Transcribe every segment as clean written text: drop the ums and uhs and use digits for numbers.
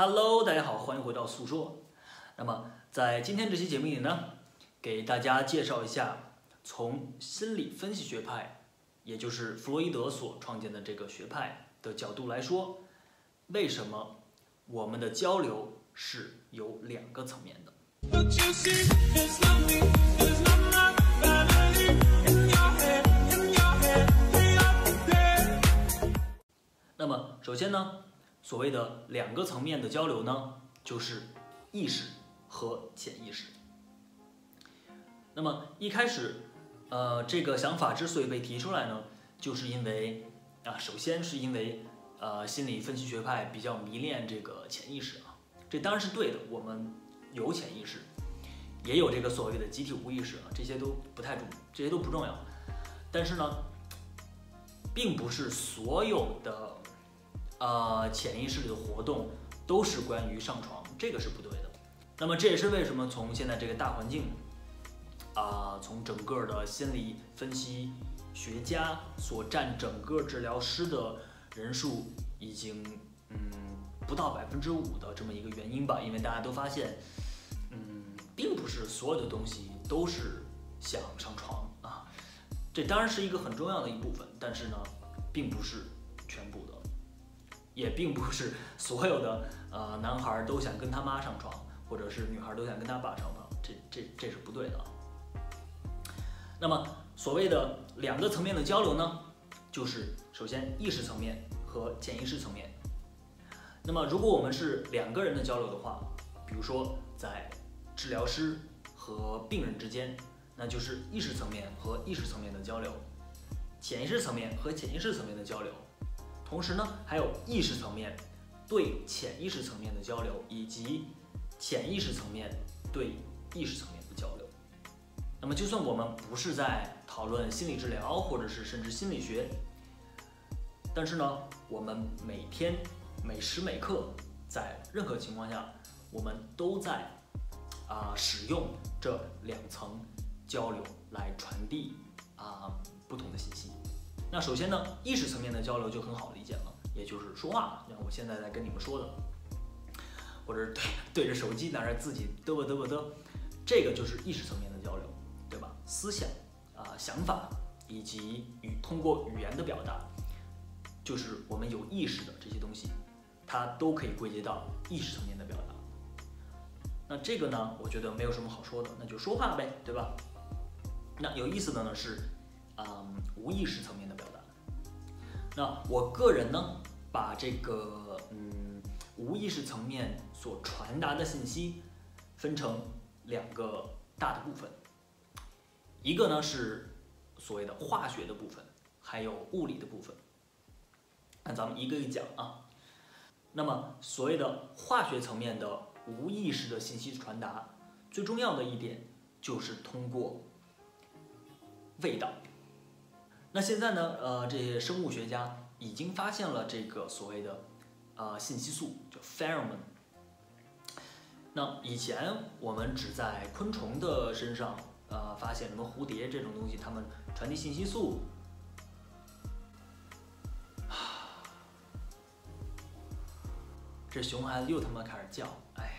Hello， 大家好，欢迎回到诉说。那么在今天这期节目里呢，给大家介绍一下从心理分析学派，也就是弗洛伊德所创建的这个学派的角度来说，为什么我们的交流是有两个层面的。那么首先呢，所谓的两个层面的交流呢，就是意识和潜意识。那么一开始，这个想法之所以被提出来呢，就是因为首先是因为心理分析学派比较迷恋这个潜意识啊，这当然是对的，我们有潜意识，也有这个所谓的集体无意识啊，这些都不重要。但是呢，并不是所有的。潜意识里的活动都是关于上床，这个是不对的。那么这也是为什么从现在这个大环境，从整个的心理分析学家所占整个治疗师的人数已经不到5%的这么一个原因吧，因为大家都发现，并不是所有的东西都是想上床啊，这当然是一个很重要的一部分，但是呢，并不是全部的。也并不是所有的男孩都想跟他妈上床，或者是女孩都想跟他爸上床，这是不对的。那么所谓的两个层面的交流呢，就是首先意识层面和潜意识层面。那么如果我们是两个人的交流的话，比如说在治疗师和病人之间，那就是意识层面和意识层面的交流，潜意识层面和潜意识层面的交流。同时呢，还有意识层面对潜意识层面的交流，以及潜意识层面对意识层面的交流。那么，就算我们不是在讨论心理治疗，或者是甚至心理学，但是呢，我们每天每时每刻，在任何情况下，我们都在使用这两层交流来传递不同的信息。那首先呢，意识层面的交流就很好理解了，也就是说话，像我现在在跟你们说的，或者对着手机拿着自己嘚啵嘚啵嘚，这个就是意识层面的交流，对吧？思想想法以及通过语言的表达，就是我们有意识的这些东西，它都可以归结到意识层面的表达。那这个呢，我觉得没有什么好说的，那就说话呗，对吧？那有意思的呢是。无意识层面的表达。那我个人呢，把这个无意识层面所传达的信息分成两个大的部分，一个呢是所谓的化学的部分，还有物理的部分。那咱们一个一个讲啊。那么所谓的化学层面的无意识的信息传达，最重要的一点就是通过味道。那现在呢？这些生物学家已经发现了这个所谓的信息素，叫 pheromone。那以前我们只在昆虫的身上发现什么蝴蝶这种东西，它们传递信息素。这熊孩子又他妈开始叫，哎。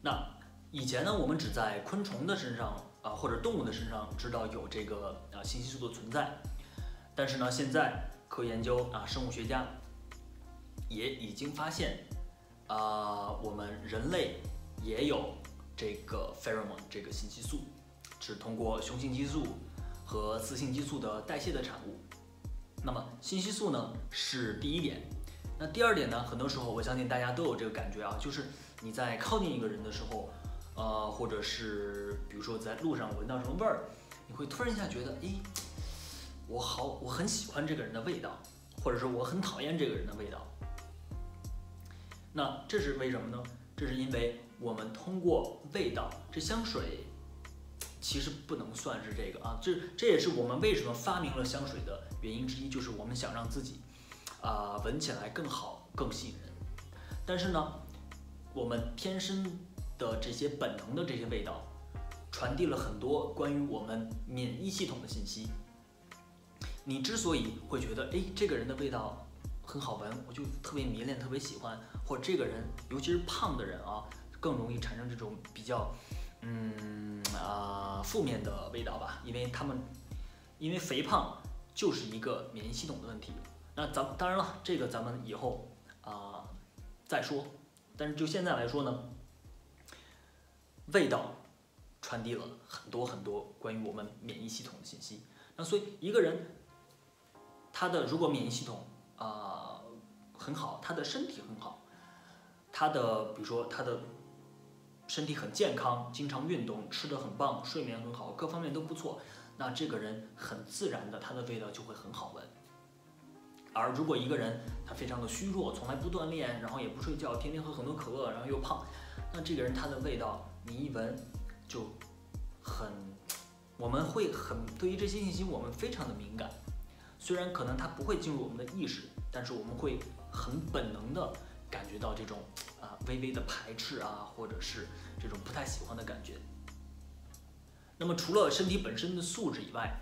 那以前呢，我们只在昆虫的身上或者动物的身上知道有这个信息素的存在，但是呢，现在科学研究生物学家也已经发现，我们人类也有这个 pheromone 这个信息素，是通过雄性激素和雌性激素的代谢的产物。那么信息素呢是第一点。那第二点呢，很多时候我相信大家都有这个感觉啊，就是你在靠近一个人的时候，或者是比如说在路上闻到什么味儿，你会突然一下觉得，诶，我很喜欢这个人的味道，或者说我很讨厌这个人的味道。那这是为什么呢？这是因为我们通过味道，这香水其实不能算是这个啊，这也是我们为什么发明了香水的原因之一，就是我们想让自己闻起来更好、更吸引人。但是呢，我们天生的这些本能的这些味道，传递了很多关于我们免疫系统的信息。你之所以会觉得，哎，这个人的味道很好闻，我就特别迷恋、特别喜欢，或者这个人，尤其是胖的人啊，更容易产生这种比较，负面的味道吧，因为肥胖就是一个免疫系统的问题。那当然了，这个咱们以后再说。但是就现在来说呢，味道传递了很多很多关于我们免疫系统的信息。那所以一个人，他的如果免疫系统很好，他的身体很好，比如说他的身体很健康，经常运动，吃得很棒，睡眠很好，各方面都不错，那这个人很自然的他的味道就会很好闻。而如果一个人他非常的虚弱，从来不锻炼，然后也不睡觉，天天喝很多可乐，然后又胖，那这个人他的味道你一闻就很，我们会很对于这些信息我们非常的敏感，虽然可能它不会进入我们的意识，但是我们会很本能的感觉到这种微微的排斥啊，或者是这种不太喜欢的感觉。那么除了身体本身的素质以外，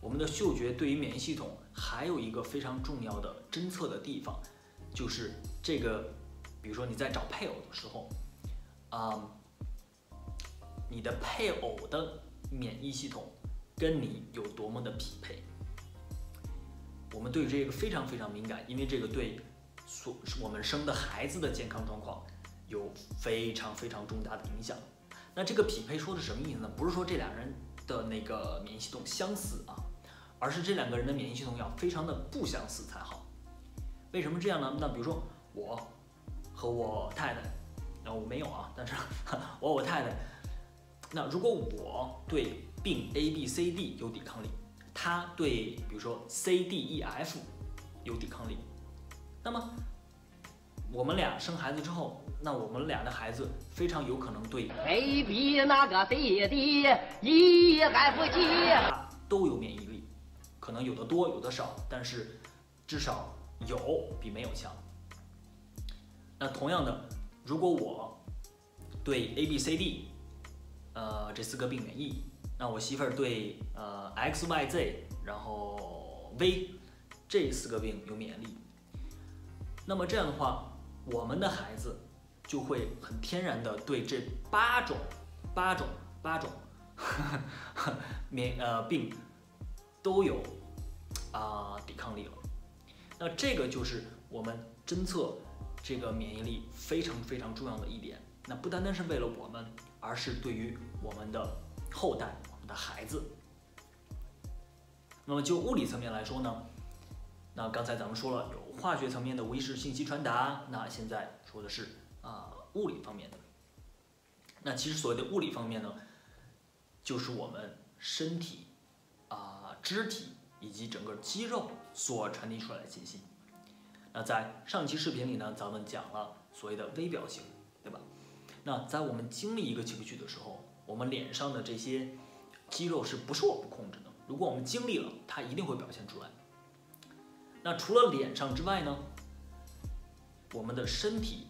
我们的嗅觉对于免疫系统还有一个非常重要的侦测的地方，就是这个，比如说你在找配偶的时候，你的配偶的免疫系统跟你有多么的匹配，我们对这个非常非常敏感，因为这个对我们生的孩子的健康状况有非常非常重大的影响。那这个匹配说的什么意思呢？不是说这俩人的那个免疫系统相似啊，而是这两个人的免疫系统要非常的不相似才好。为什么这样呢？那比如说我和我太太，我没有啊，但是我和我太太，那如果我对病 ABCD 有抵抗力，他对比如说 CDEF 有抵抗力，那么我们俩生孩子之后，那我们俩的孩子非常有可能对 A B 那个 C D E F G 都有免疫力，可能有的多有的少，但是至少有比没有强。那同样的，如果我对 A B C D 这四个病免疫，那我媳妇儿对X Y Z 然后 V 这四个病有免疫力，那么这样的话，我们的孩子就会很天然的对这八种病都有抵抗力了。那这个就是我们侦测这个免疫力非常非常重要的一点。那不单单是为了我们，而是对于我们的后代，我们的孩子。那么就物理层面来说呢，那刚才咱们说了有化学层面的无意识信息传达，那现在说的是物理方面的。那其实所谓的物理方面呢，就是我们身体肢体以及整个肌肉所传递出来的信息。那在上期视频里呢，咱们讲了所谓的微表情，对吧？那在我们经历一个情绪的时候，我们脸上的这些肌肉是不受我们控制的，如果我们经历了，它一定会表现出来。那除了脸上之外呢，我们的身体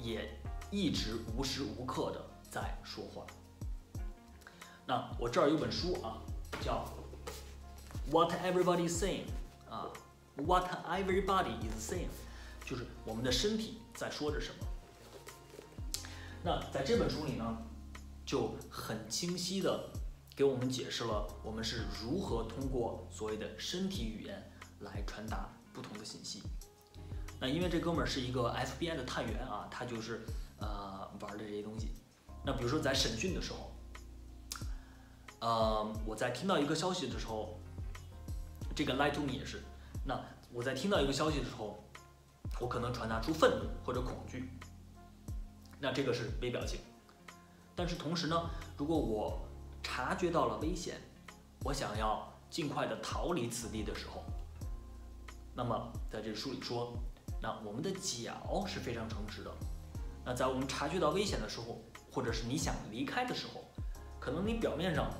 也一直无时无刻的在说话。那我这儿有本书啊，叫 What everybody is saying 啊 ，What everybody is saying， 就是我们的身体在说着什么。那在这本书里呢，就很清晰的给我们解释了我们是如何通过所谓的身体语言来传达不同的信息。那因为这哥们儿是一个 FBI 的探员啊，他就是玩的这些东西。那比如说在审讯的时候，我在听到一个消息的时候，这个 lie to me 也是。那我在听到一个消息的时候，我可能传达出愤怒或者恐惧，那这个是微表情。但是同时呢，如果我察觉到了危险，我想要尽快的逃离此地的时候，那么在这书里说，那我们的脚是非常诚实的。那在我们察觉到危险的时候，或者是你想离开的时候，可能你表面上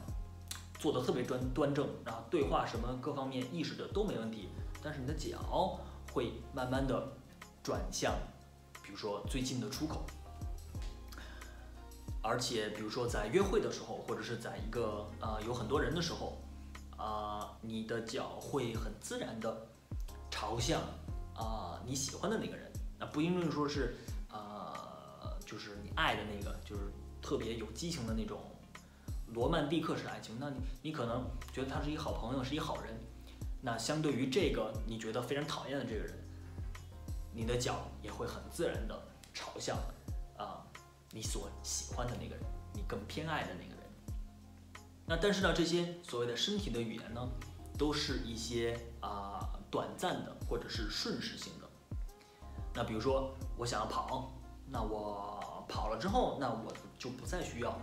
做的特别端正，然后对话什么各方面意识的都没问题，但是你的脚会慢慢的转向，比如说最近的出口。 而且，比如说在约会的时候，或者是在一个有很多人的时候，你的脚会很自然的朝向你喜欢的那个人。那不一定说是就是你爱的那个，就是特别有激情的那种罗曼蒂克式爱情。那你可能觉得他是一好朋友，是一好人。那相对于这个你觉得非常讨厌的这个人，你的脚也会很自然的朝向你所喜欢的那个人，你更偏爱的那个人。那但是呢，这些所谓的身体的语言呢，都是一些短暂的或者是瞬时性的。那比如说，我想要跑，那我跑了之后，那我就不再需要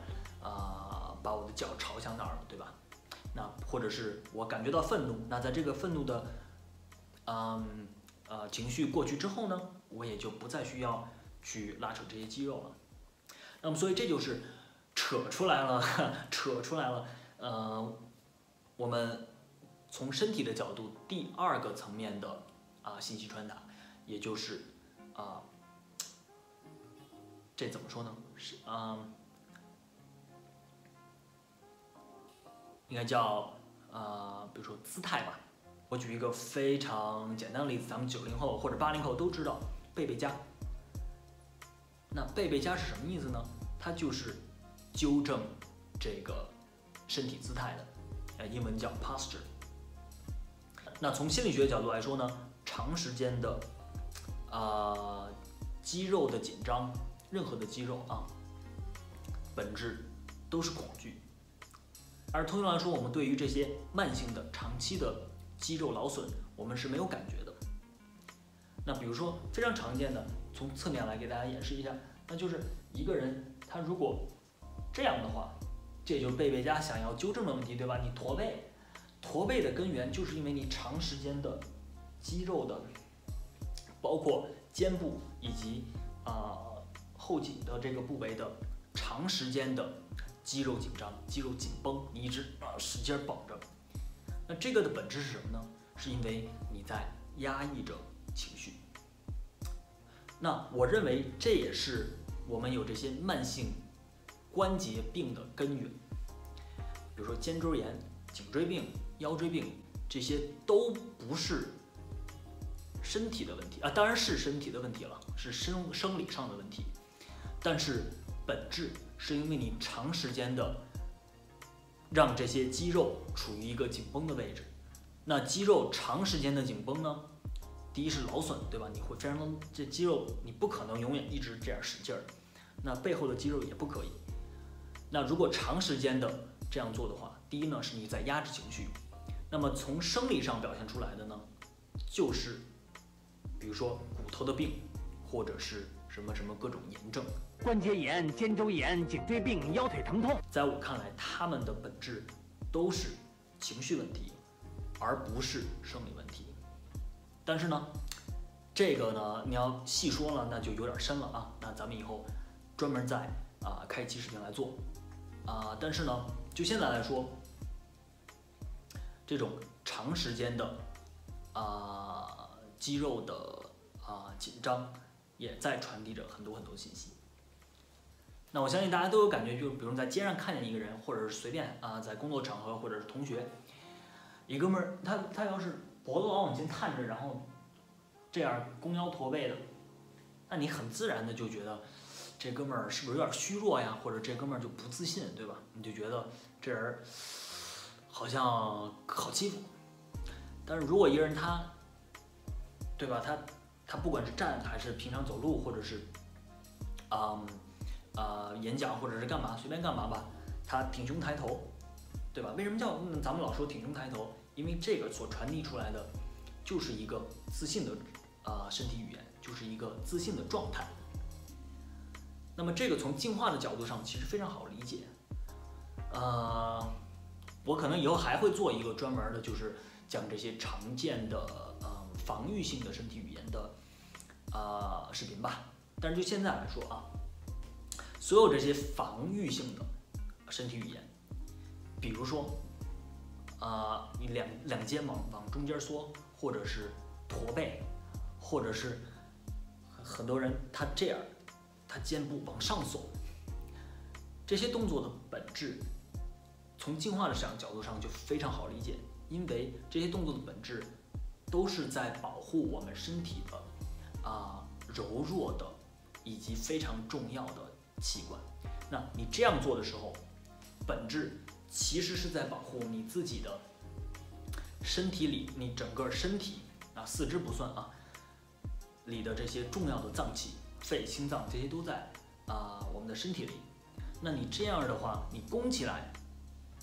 把我的脚朝向那儿了，对吧？那或者是我感觉到愤怒，那在这个愤怒的情绪过去之后呢，我也就不再需要去拉扯这些肌肉了。 那么，所以这就是扯出来了。我们从身体的角度，第二个层面的信息传达，也就是这怎么说呢？是应该叫比如说姿态吧。我举一个非常简单的例子，咱们90后或者80后都知道贝佳。 那贝佳是什么意思呢？它就是纠正这个身体姿态的，英文叫 posture。那从心理学角度来说呢，长时间的肌肉的紧张，任何的肌肉本质都是恐惧。而通常来说，我们对于这些慢性的、长期的肌肉劳损，我们是没有感觉的。那比如说非常常见的。 从侧面来给大家演示一下，那就是一个人他如果这样的话，这也就是贝佳想要纠正的问题，对吧？你驼背，驼背的根源就是因为你长时间的肌肉的，包括肩部以及后颈的这个部位的长时间的肌肉紧张、肌肉紧绷，你一直使劲绷着。那这个的本质是什么呢？是因为你在压抑着情绪。 那我认为这也是我们有这些慢性关节病的根源，比如说肩周炎、颈椎病、腰椎病，这些都不是身体的问题啊，当然是身体的问题了，是生理上的问题，但是本质是因为你长时间的让这些肌肉处于一个紧绷的位置，那肌肉长时间的紧绷呢？ 第一是劳损，对吧？你会非常这肌肉，你不可能永远一直这样使劲儿，那背后的肌肉也不可以。那如果长时间的这样做的话，第一呢是你在压制情绪，那么从生理上表现出来的呢，就是比如说骨头的病，或者是什么什么各种炎症，关节炎、肩周炎、颈椎病、腰腿疼痛。在我看来，它们的本质都是情绪问题，而不是生理问题。 但是呢，这个呢，你要细说了，那就有点深了啊。那咱们以后专门再开一期视频来做但是呢，就现在来说，这种长时间的肌肉的紧张，也在传递着很多信息。那我相信大家都有感觉，就是比如在街上看见一个人，或者是随便在工作场合或者是同学，一哥们儿他要是。 脖子老往前探着，然后这样弓腰驼背的，那你很自然的就觉得这哥们儿是不是有点虚弱呀？或者这哥们儿就不自信，对吧？你就觉得这人好像好欺负。但是如果一个人他，对吧？他不管是站还是平常走路，或者是演讲或者是干嘛，随便干嘛吧，他挺胸抬头，对吧？为什么叫咱们老说挺胸抬头？ 因为这个所传递出来的，就是一个自信的身体语言，就是一个自信的状态。那么这个从进化的角度上其实非常好理解。我可能以后还会做一个专门的，就是讲这些常见的防御性的身体语言的视频吧。但是就现在来说啊，所有这些防御性的身体语言，比如说你两肩往中间缩，或者是驼背，或者是很多人他这样，他肩部往上耸，这些动作的本质。 从进化的角度上就非常好理解，因为这些动作的本质都是在保护我们身体的柔弱的以及非常重要的器官。那你这样做的时候，本质其实是在保护你自己的身体里，你整个身体四肢不算里的这些重要的脏器，肺、心脏这些都在我们的身体里。那你这样的话，你弓起来。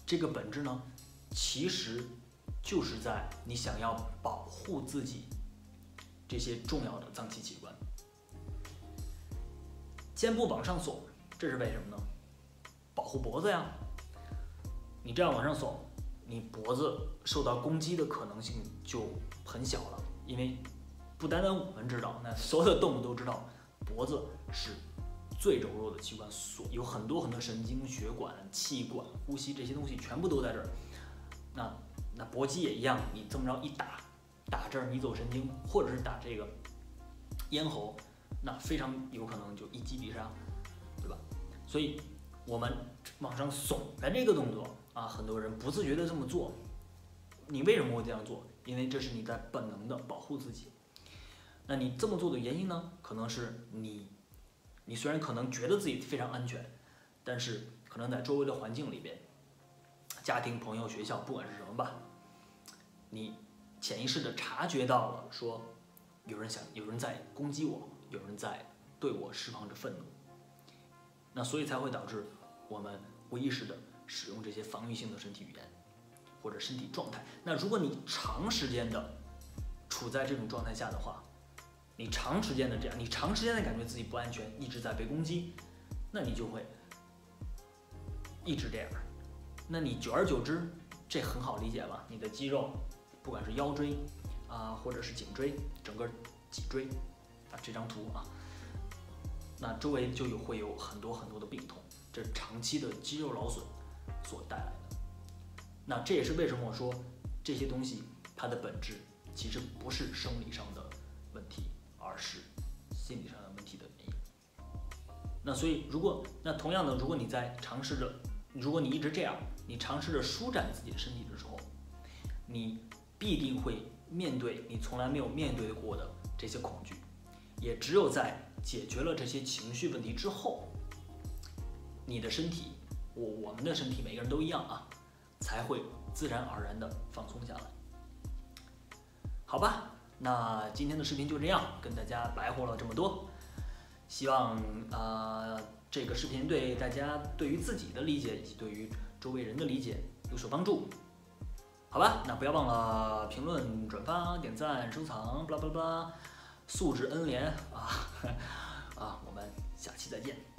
这个本质呢，其实就是在你想要保护自己这些重要的脏器器官。肩部往上耸，这是为什么呢？保护脖子呀。你这样往上耸，你脖子受到攻击的可能性就很小了，因为不单单我们知道，那所有的动物都知道，脖子是。 最柔弱的器官，有很多很多神经、血管、气管、呼吸这些东西全部都在这儿。那搏击也一样，你这么着一打，打这儿迷走神经，或者是打这个咽喉，那非常有可能就一击必杀，对吧？所以我们往上耸的这个动作很多人不自觉的这么做。你为什么会这样做？因为这是你在本能的保护自己。那你这么做的原因呢？可能是你虽然可能觉得自己非常安全，但是可能在周围的环境里边，家庭、朋友、学校，不管是什么吧，你潜意识的察觉到了，说有人在攻击我，有人在对我释放着愤怒，那所以才会导致我们无意识的使用这些防御性的身体语言或者身体状态。那如果你长时间的处在这种状态下的话， 你长时间的这样，你长时间的感觉自己不安全，一直在被攻击，那你就会一直这样。那你久而久之，这很好理解吧？你的肌肉，不管是腰椎或者是颈椎，整个脊椎这张图那周围就会有很多很多的病痛，这是长期的肌肉劳损所带来的。那这也是为什么我说这些东西它的本质其实不是生理上的问题。 而是心理上的问题的原因。那所以，同样的，如果你一直这样，你尝试着舒展自己的身体的时候，你必定会面对你从来没有面对过的这些恐惧。也只有在解决了这些情绪问题之后，你的身体，我们的身体，每个人都一样才会自然而然的放松下来。好吧。 那今天的视频就这样，跟大家白活了这么多，希望这个视频对大家对于自己的理解以及对于周围人的理解有所帮助，好吧？那不要忘了评论、转发、点赞、收藏，巴拉巴拉，素质N连我们下期再见。